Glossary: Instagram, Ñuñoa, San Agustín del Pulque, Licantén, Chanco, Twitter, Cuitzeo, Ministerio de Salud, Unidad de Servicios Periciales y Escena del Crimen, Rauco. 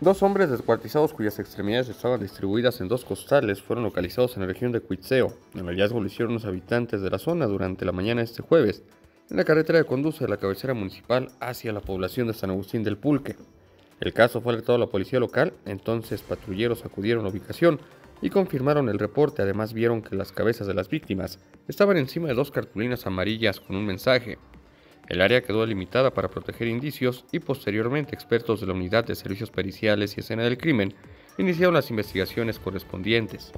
Dos hombres descuartizados cuyas extremidades estaban distribuidas en dos costales fueron localizados en la región de Cuitzeo. El hallazgo lo hicieron los habitantes de la zona durante la mañana de este jueves, en la carretera que conduce de la cabecera municipal hacia la población de San Agustín del Pulque. El caso fue alertado a la policía local, entonces patrulleros acudieron a la ubicación y confirmaron el reporte. Además vieron que las cabezas de las víctimas estaban encima de dos cartulinas amarillas con un mensaje. El área quedó delimitada para proteger indicios y posteriormente expertos de la Unidad de Servicios Periciales y Escena del Crimen iniciaron las investigaciones correspondientes.